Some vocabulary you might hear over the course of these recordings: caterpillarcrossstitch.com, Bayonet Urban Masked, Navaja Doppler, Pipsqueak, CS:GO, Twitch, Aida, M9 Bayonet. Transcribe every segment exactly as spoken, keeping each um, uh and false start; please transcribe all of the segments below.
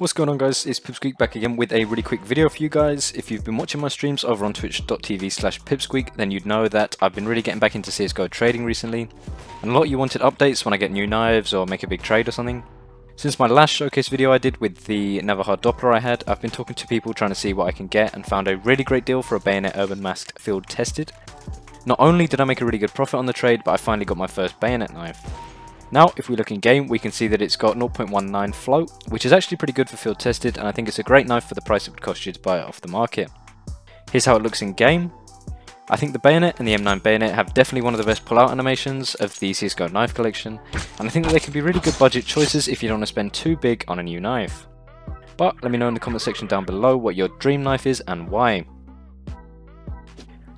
What's going on, guys? It's Pipsqueak back again with a really quick video for you guys. If you've been watching my streams over on twitch dot t v slash pipsqueak, then you'd know that I've been really getting back into C S G O trading recently, and a lot of you wanted updates when I get new knives or make a big trade or something. Since my last showcase video I did with the Navaja Doppler I had, I've been talking to people trying to see what I can get, and found a really great deal for a Bayonet Urban Masked field tested. Not only did I make a really good profit on the trade, but I finally got my first bayonet knife. Now, if we look in game, we can see that it's got zero point one nine float, which is actually pretty good for field tested, and I think it's a great knife for the price it would cost you to buy it off the market. Here's how it looks in game. I think the Bayonet and the M nine Bayonet have definitely one of the best pull-out animations of the C S G O knife collection, and I think that they can be really good budget choices if you don't want to spend too big on a new knife. But let me know in the comment section down below what your dream knife is and why.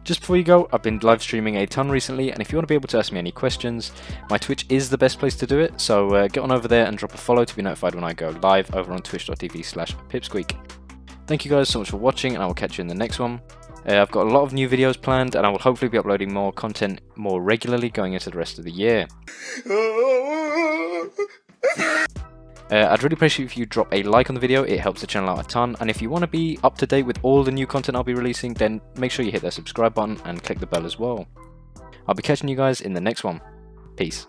Just before you go, I've been live streaming a ton recently, and if you want to be able to ask me any questions, my Twitch is the best place to do it, so uh, get on over there and drop a follow to be notified when I go live over on twitch dot t v slash pipsqueak. Thank you guys so much for watching, and I will catch you in the next one. Uh, I've got a lot of new videos planned, and I will hopefully be uploading more content more regularly going into the rest of the year. Uh, I'd really appreciate if you drop a like on the video, it helps the channel out a ton, and if you want to be up to date with all the new content I'll be releasing, then make sure you hit that subscribe button and click the bell as well. I'll be catching you guys in the next one. Peace.